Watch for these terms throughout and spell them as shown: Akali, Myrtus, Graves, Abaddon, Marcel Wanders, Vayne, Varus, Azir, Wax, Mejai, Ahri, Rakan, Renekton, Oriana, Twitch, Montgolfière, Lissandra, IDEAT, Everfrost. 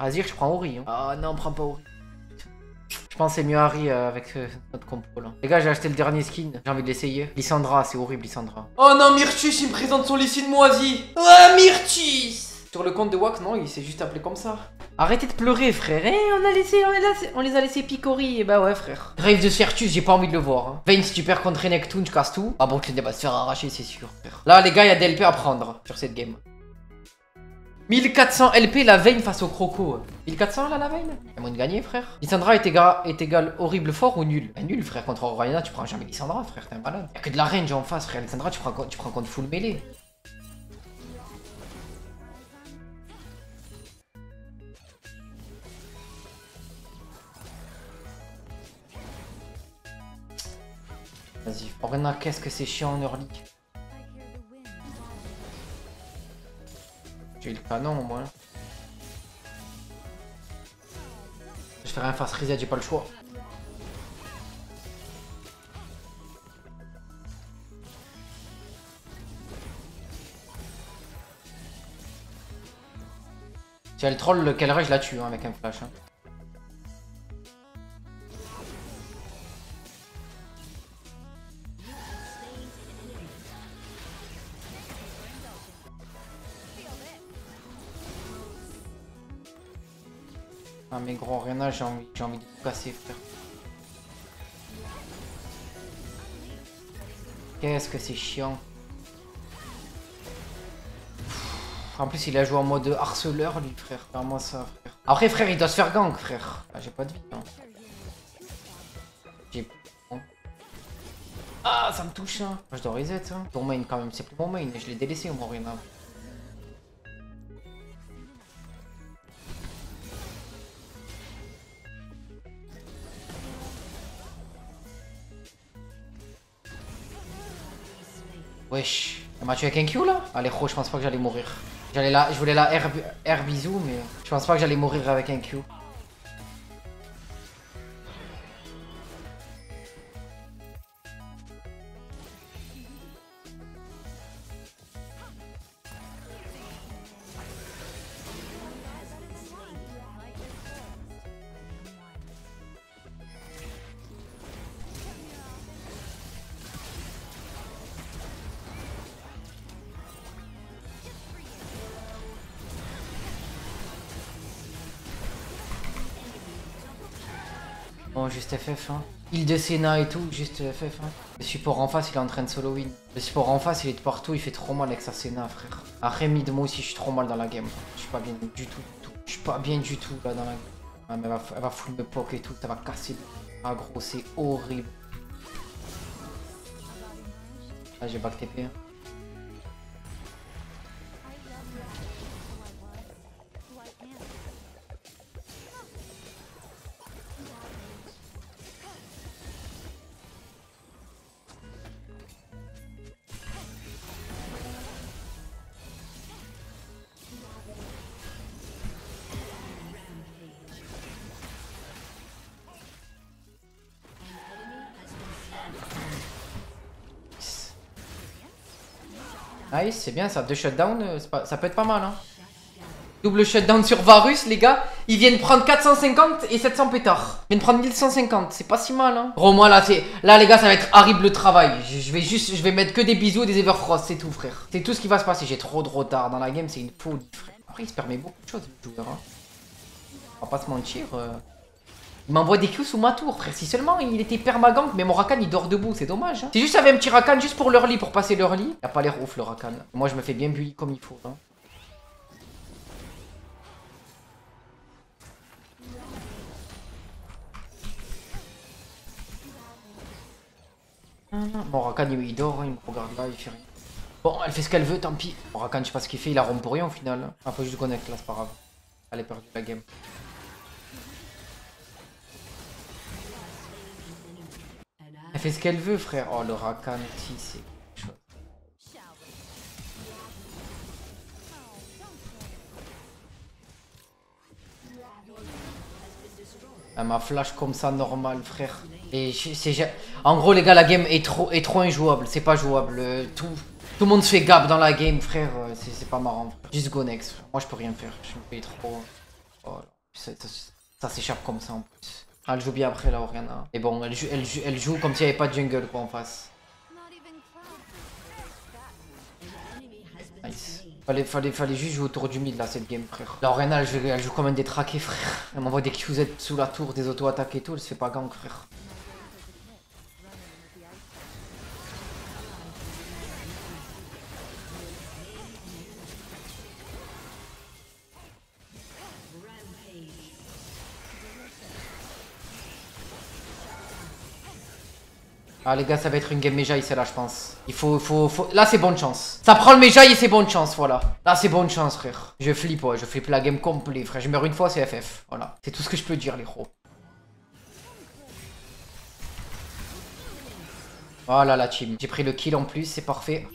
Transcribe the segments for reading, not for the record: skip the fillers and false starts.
Azir, je prends Ahri. Ah hein. Oh, non, on prend pas Ahri. Je pense que c'est mieux Ahri avec notre compo là. Les gars, j'ai acheté le dernier skin. J'ai envie de l'essayer. Lissandra, c'est horrible, Lissandra. Oh non, Myrtus, il me présente son lycée de moisi. Oh, Myrtus. Sur le compte de Wax, non, il s'est juste appelé comme ça. Arrêtez de pleurer, frère. Eh, on les a laissés picorer. Et bah ouais, frère. Graves de Certus, j'ai pas envie de le voir. Hein. Vayne, si tu perds contre Renekton, je casse tout. Ah bon, tu vas se faire arracher, c'est sûr, frère. Là, les gars, il y a des LP à prendre sur cette game. 1400 LP la Vayne face au croco. 1400 là la Vayne. Y'a moins de gagner, frère. Lissandra est égal horrible fort ou nul. Bah nul, frère, contre Oriana tu prends jamais Lissandra, frère, t'es un malade. Y'a que de la range en face, frère. Lissandra tu prends contre full mêlée. Vas-y, Oriana, qu'est-ce que c'est chiant en early. J'ai eu le canon au moins. Je fais rien face reset, j'ai pas le choix. Si elle troll le Kelleray, je la tue hein, avec un flash. Hein. Ah mais gros, Oriana, j'ai envie de tout casser, frère. Qu'est-ce que c'est chiant. En plus il a joué en mode harceleur lui, frère. Vraiment ça, frère. Après frère, il doit se faire gank, frère. Ah, j'ai pas de vie hein. J'ai plus de vie. Ah ça me touche hein. Je dois reset hein. Ton main quand même, c'est plus mon main. Je l'ai délaissé mon Oriana. Wesh, elle m'a tué avec un Q là. Allez gros, je pense pas que j'allais mourir. J'allais là, je voulais la R bisou, mais je pense pas que j'allais mourir avec un Q. Bon, juste FF, hein. Île de Sénat et tout, juste FF, hein. Le support en face, il est en train de solo win. Le support en face, il est de partout, il fait trop mal avec sa Sénat, frère. Après, mid, moi aussi, je suis trop mal dans la game. Je suis pas bien du tout, Je suis pas bien du tout, là, dans la game. Ah, mais elle va full me poke et tout, ça va casser. Ah, gros, c'est horrible. Ah, j'ai back TP, hein. Nice, c'est bien ça, deux shutdowns, ça peut être pas mal hein. Double shutdown sur Varus, les gars. Ils viennent prendre 450 et 700 pétards. Ils viennent prendre 1150, c'est pas si mal hein. Gros, moi là, les gars, ça va être horrible le travail. Je vais mettre que des bisous et des Everfrost, c'est tout, frère. C'est tout ce qui va se passer, j'ai trop de retard dans la game, c'est une folie, frère. Après, il se permet beaucoup de choses, le joueur hein. On va pas se mentir. Il m'envoie des Q sous ma tour, frère. Si seulement il était permagank, mais mon Rakan il dort debout, c'est dommage. Hein. C'est juste, j'avais un petit Rakan juste pour l'early, pour passer l'early. Il a pas l'air ouf le Rakan. Moi je me fais bien bully comme il faut. Hein. Mon Rakan il dort, hein, il me regarde là, il fait rien. Bon, elle fait ce qu'elle veut, tant pis. Mon Rakan, je sais pas ce qu'il fait, il la rompt pour rien au final. Ah, faut juste connect là, c'est pas grave. Elle est perdue la game. Elle fait ce qu'elle veut, frère. Oh, le Rakan, si, c'est quelque chose. Elle m'a flash comme ça, normal, frère. Et en gros, les gars, la game est trop injouable. C'est pas jouable. Tout le monde se fait gap dans la game, frère. C'est pas marrant. Juste go next. Moi, je peux rien faire. Je me fais trop... Oh là. Ça s'échappe comme ça en plus. Ah, elle joue bien après là, Oriana. Et bon, elle joue comme s'il n'y avait pas de jungle quoi en face. Nice. Fallait juste jouer autour du mid là, cette game, frère. La Oriana, elle joue comme un détraqué, frère. Elle m'envoie des QZ sous la tour, des auto-attaques et tout, elle se fait pas gank, frère. Ah les gars, ça va être une game Mejai celle-là je pense. Il faut... Là c'est bonne chance. Ça prend le Mejai et c'est bonne chance, voilà. Là c'est bonne chance, frère. Je flippe, ouais, je flippe la game complète, frère. Je meurs une fois, c'est FF. Voilà, c'est tout ce que je peux dire, les gros. Voilà la team. J'ai pris le kill en plus, c'est parfait.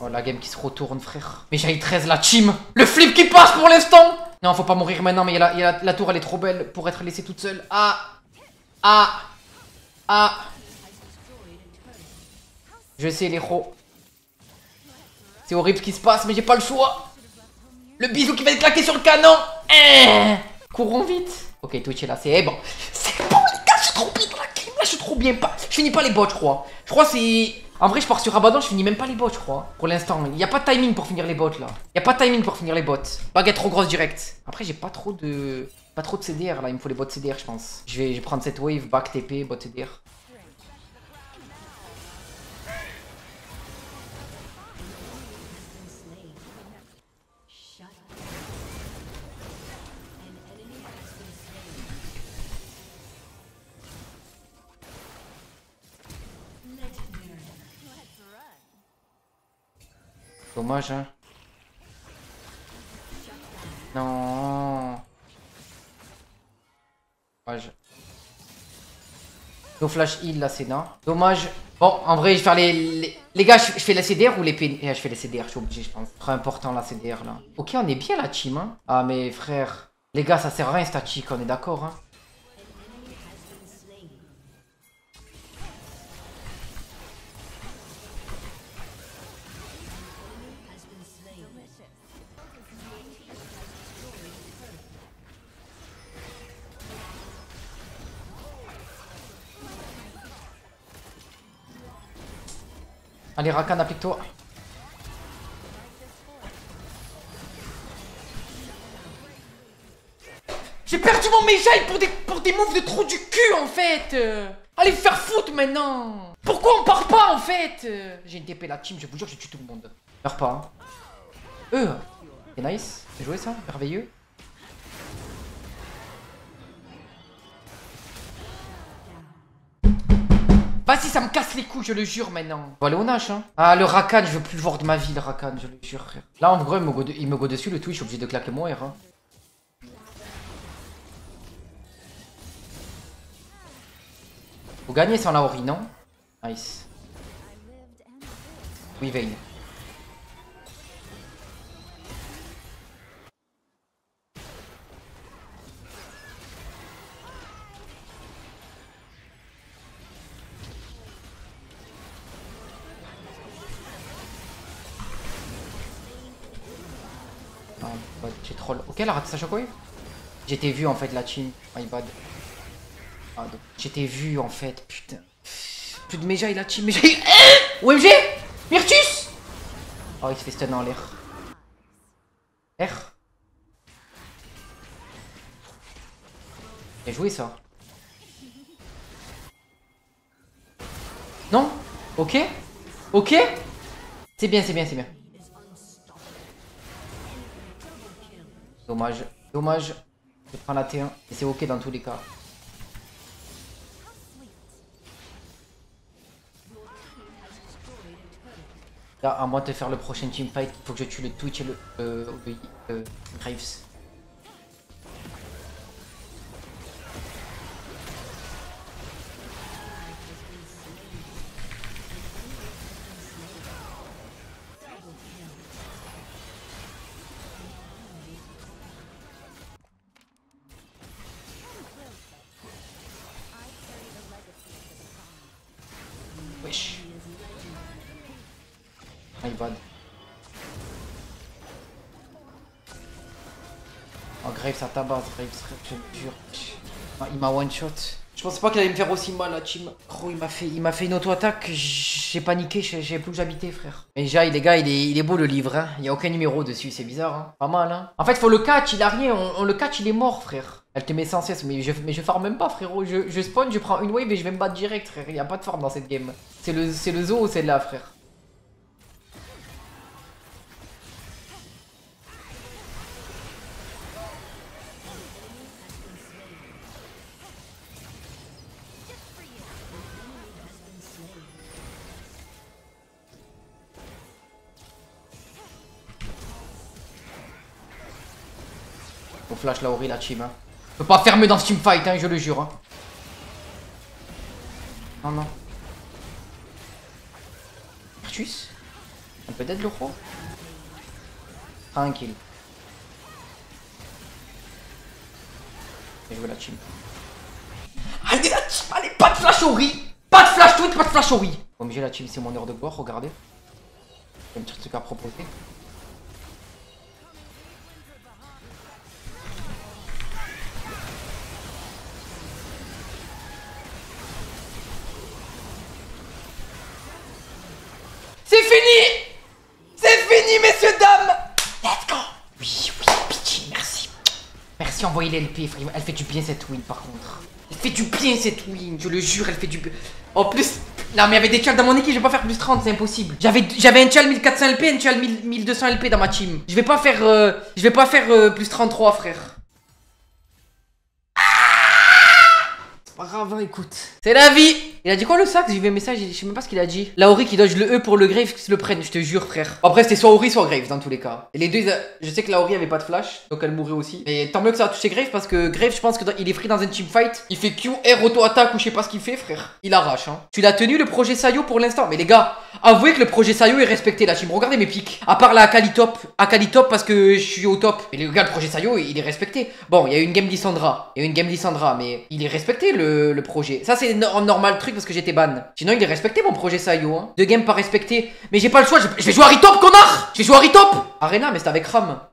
Oh la game qui se retourne, frère. Mais j'ai 13 la team. Le flip qui passe pour l'instant. Non, faut pas mourir maintenant, mais la tour elle est trop belle pour être laissée toute seule. Ah. Je sais les héros. C'est horrible ce qui se passe, mais j'ai pas le choix. Le bisou qui va être claqué sur le canon. Courons vite. Ok, Twitch est là, c'est bon. C'est bon les gars, je suis trop bien dans la game. Là je suis trop bien. Je finis pas les bots, je crois. Je crois c'est... En vrai, je pars sur Abaddon, je finis même pas les bots, je crois. Pour l'instant, il n'y a pas de timing pour finir les bots là. Il n'y a pas de timing pour finir les bots. Baguette trop grosse direct. Après, j'ai pas trop de CDR là. Il me faut les bots CDR, je pense. Je vais prendre cette wave, back TP, bot CDR. Dommage, hein. Non. Dommage. No flash heal là, c'est non. Dommage. Bon, en vrai, je vais faire les gars, je fais la CDR ou les PN. Je fais les CDR, je suis obligé, je pense. Très important la CDR là. Ok, on est bien la team, hein. Ah, mais frère. Les gars, ça sert à rien statique, on est d'accord, hein. Allez, Rakan, applique-toi. J'ai perdu mon Mejai pour des moves de trou du cul, en fait. Allez, faire foutre, maintenant. Pourquoi on part pas, en fait? J'ai une TP, la team, je vous jure, je tue tout le monde. Meurs pas, hein. C'est nice. C'est joué, ça. Merveilleux. Vas-y, ça me casse les couilles, je le jure maintenant. Bon, allez, on nage, hein. Ah, le Rakan, je veux plus le voir de ma vie, le Rakan, je le jure. Là, en gros, il me go dessus, le Twitch, je suis obligé de claquer mon R. Hein. Faut gagner sans la Ori, non? Nice. Oui, Vayne. J'ai troll. Ok, elle a raté sa shockwave. J'étais vu en fait la team. My bad. Ah, j'étais vu en fait. Putain. Plus de Mejai la team. Mejai. OMG. Myrtus. Oh, il se fait stun en l'air. R. J'ai joué ça. Non. Ok. Ok. C'est bien, c'est bien, c'est bien. Dommage, dommage, je prends la T1 et c'est ok dans tous les cas. Là, à moi de faire le prochain teamfight, il faut que je tue le Twitch et le Graves. wesh. My bad. Oh Graves ça tabasse, Graves c'est dur. Il m'a one shot. Je pensais pas qu'il allait me faire aussi mal la team. Gros il m'a fait une auto-attaque, j'ai paniqué, j'ai plus où j'habitais frère. Mais déjà les gars il est beau le livre hein. Il n'y a aucun numéro dessus, c'est bizarre hein. Pas mal hein. En fait faut le catch, il a rien, on le catch, il est mort frère. Elle te met sans cesse, mais je farm même pas frérot, je spawn, je prends une wave et je vais me battre direct frère, il n'y a pas de farm dans cette game. C'est le zoo c'est là frère. Au flash la Ahri la team hein. Je peux pas fermer dans ce teamfight hein, je le jure hein. Non non Myrtus. On peut dead le roi. Tranquille. Je veux la team. Allez la team. Allez pas de flash Ahri. Pas de flash tweet, pas de flash Ahri. Bon j'ai la team, c'est mon heure de gloire, regardez. J'ai un petit truc à proposer. Envoyez les LP, frère. Elle fait du bien cette win par contre. Elle fait du bien cette win, je le jure, elle fait du bien. En plus, non mais il y avait des tchals dans mon équipe, je vais pas faire plus 30, c'est impossible. J'avais un tchal 1400 LP, un tchal 1200 LP dans ma team. Je vais pas faire plus 33 frère. C'est pas grave, hein, écoute. C'est la vie. Il a dit quoi le sac? J'ai vu mes messages, je sais même pas ce qu'il a dit. La Ahri qui dodge le E pour le Graves, qui se le prenne, je te jure frère. Après c'était soit Ahri soit Graves dans tous les cas. Et les deux, je sais que la Ahri avait pas de flash, donc elle mourrait aussi. Mais tant mieux que ça a touché Graves parce que Graves je pense qu'il est pris dans un teamfight. Il fait Q, R, auto-attaque ou je sais pas ce qu'il fait frère. Il arrache hein. Tu l'as tenu le projet Sayo pour l'instant. Mais les gars, avouez que le projet Sayo est respecté la team. Regardez mes pics. À part la Akali top. Akali top parce que je suis au top. Mais les gars, le projet Sayo il est respecté. Bon, il y a eu une game Lissandra. Il y a eu une game Lissandra, mais il est respecté le projet. Ça c'est normal truc parce que j'étais ban. Sinon il est respecté mon projet Sayo hein. Deux games pas respecté. Mais j'ai pas le choix, je vais jouer à Ritop connard. Je vais jouer à Ritop Arena mais c'est avec Ram.